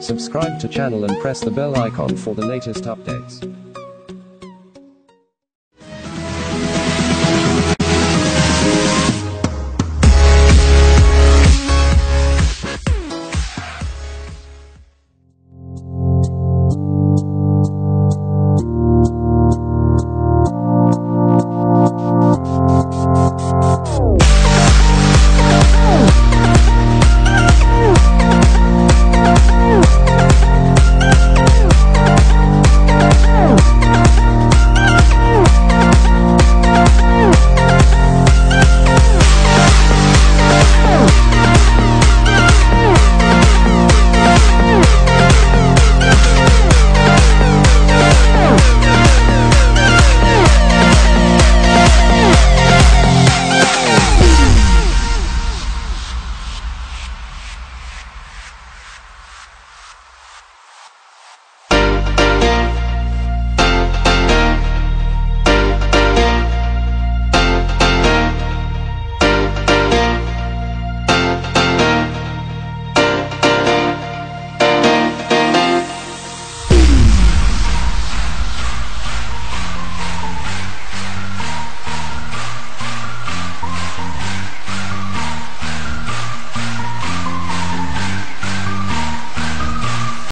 Subscribe to channel and press the bell icon for the latest updates.